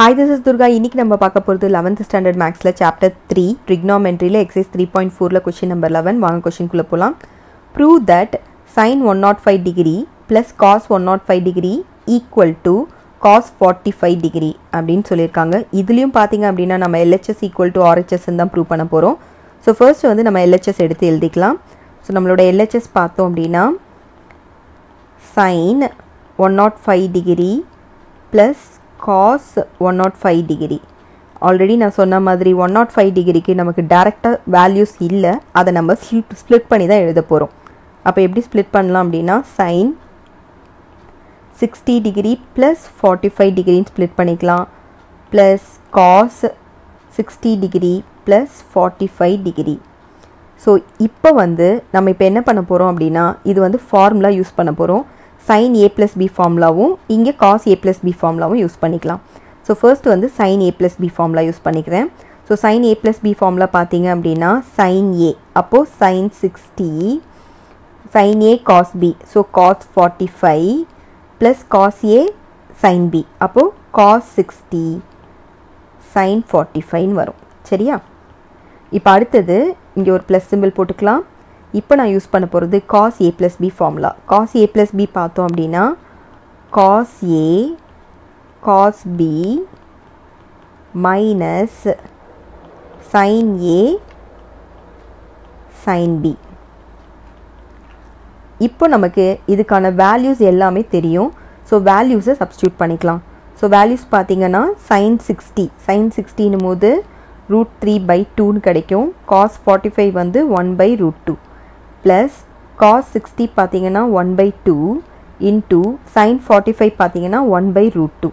Hi, this is Durga. இன்னைக்கு நம்ம பார்க்க போறது 11th standard mathsல chapter 3 trigonometry ல exercise 3.4 ல question number 11 வாங்க क्वेश्चन குள்ள போலாம். Prove that sin 105 degree plus cos 105 degree equal to cos 45 degree அப்படினு சொல்லிருக்காங்க. இதுலயும் பாத்தீங்க அப்படினா நம்ம LHS equal to RHS ன்னு தான் prove பண்ண போறோம். So first வந்து நம்ம LHS எடுத்து எழுதிக்கலாம். So நம்மளோட LHS பார்த்தோம் அப்படினா sin 105 degree plus cos 105 degree already நான் சொன்ன மாதிரி 105 degree நமக்கு டைரக்டா values இல்ல அத நம்ம split பண்ணி தான் எழுத போறோம் அப்ப எப்படி split பண்ணலாம் அப்படினா sin 60 degree plus 45 degree split பண்ணிக்கலாம் plus cos 60 degree plus 45 degree so இப்போ வந்து நம்ம இப்போ என்ன பண்ண போறோம் அப்படினா இது வந்து ஃபார்முலா யூஸ் பண்ண போறோம் sin a plus b formula वों, इंगे cos a plus b formula वों यूस पनिकलां. So first वंदु sin a plus b formula use पनिकरें. So sin a plus b formula पात्तींगे अम्डीना, sin a, अपो sin 60, sin a cos b, so cos 45, plus cos a sin b, अपो cos 60, sin 45 वरों. चरिया? इप अडुत्तदु, इंगे ओरु प्लस सिंबल पोट्टुकलां. இப்போ நான் யூஸ் பண்ண போறது cos a + b formula cos a + b பார்த்தோம் அப்படினா cos a cos b - sin a sin b இப்போ நமக்கு இதுக்கான values எல்லாமே தெரியும் சோ values சப்ஸ்டிட்யூட் பண்ணிக்கலாம் சோ values பாத்தீங்கன்னா sin 60 னும்போது √3/2 னு கிடைக்கும் cos 45 வந்து 1/√2 प्लस cos 60 पातींगना 1/2 into sin 45 पातींगना 1/√2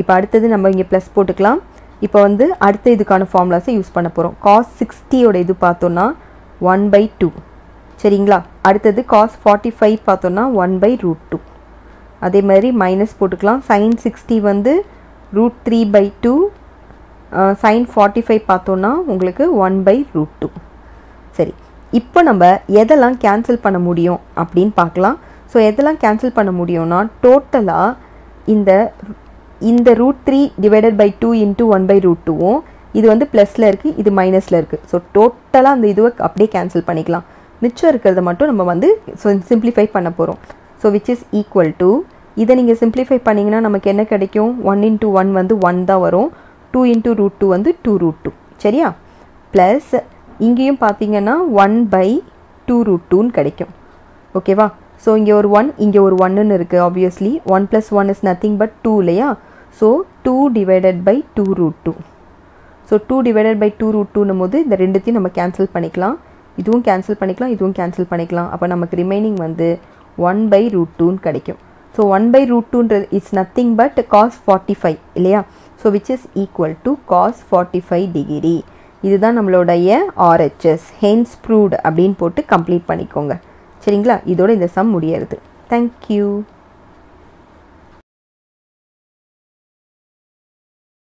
இப்போ அடுத்து நம்ம இங்க + போட்டுக்கலாம் இப்போ வந்து அடுத்து இதுக்கான ஃபார்முலாஸை யூஸ் பண்ண போறோம் cos 60 ஓட இது பார்த்தோம்னா 1/2 சரிங்களா அடுத்து cos 45 பார்த்தோம்னா 1/√2 அதே மாதிரி மைனஸ் போட்டுக்கலாம் sin 60 வந்து √3/2 sin 45 பார்த்தோம்னா உங்களுக்கு 1/√2 சரி இப்போ நம்ம எதெல்லாம் கேன்சல் பண்ண முடியும் அப்படிን பார்க்கலாம் சோ எதெல்லாம் கேன்சல் பண்ண முடியும்னா டோட்டலா இந்த √3/2 * 1/√2 வும் இது வந்து பிளஸ்ல இருக்கு இது மைனஸ்ல இருக்கு சோ டோட்டலா அந்த இதுவ அப்படியே கேன்சல் பண்ணிக்கலாம் மிச்சம் இருக்குறது மட்டும் நம்ம வந்து சிம்பிளிஃபை பண்ண போறோம் so which is equal to இத நீங்க சிம்பிளிஃபை பண்ணீங்கனா நமக்கு என்ன கிடைக்கும் 1 * 1 வந்து 1 தான் வரும் 2 * √2 வந்து 2√2 சரியா + இங்கேயும் பாத்தீங்கன்னா 1/2√2 ன்னு கிடைக்கும் ஓகேவா சோ இங்க ஒரு 1 ன்னு இருக்கு obviously 1 + 1 is nothing but 2 இல்லையா சோ 2/2√2 சோ 2/2√2 னும்போது இந்த ரெண்டுத்தையும் நம்ம கேன்சல் பண்ணிக்கலாம் இதுவும் கேன்சல் பண்ணிக்கலாம் இதுவும் கேன்சல் பண்ணிக்கலாம் அப்ப நமக்கு ரிமைனிங் வந்து 1/√2 ன்னு கிடைக்கும் சோ 1/√2 ன்றது இஸ் nothing but cos 45 இல்லையா so which is equal to cos 45 degree இதுதான் நம்மளுடைய RHS hence proved அப்படிን போட்டு கம்ப்ளீட் பண்ணிக்கோங்க சரிங்களா இதோட இந்த சம் முடியுது thank you